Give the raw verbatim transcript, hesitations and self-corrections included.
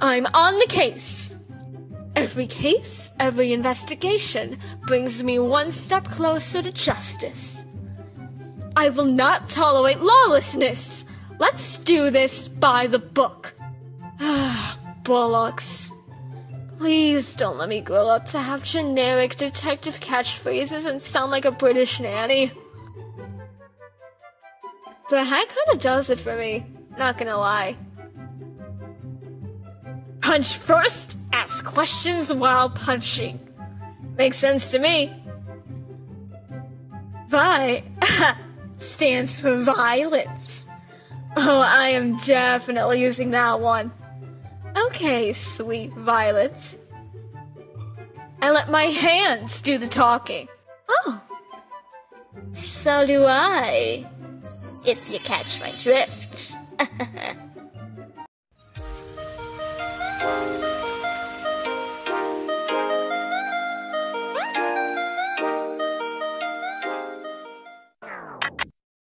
I'm on the case. Every case, every investigation brings me one step closer to justice. I will not tolerate lawlessness. Let's do this by the book. Ah, bollocks. Please don't let me grow up to have generic detective catchphrases and sound like a British nanny. The hat kinda does it for me, not gonna lie. Punch first, ask questions while punching. Makes sense to me. Vi stands for violence. Oh, I am definitely using that one. Okay, sweet Violet. I let my hands do the talking. Oh, so do I, if you catch my drift.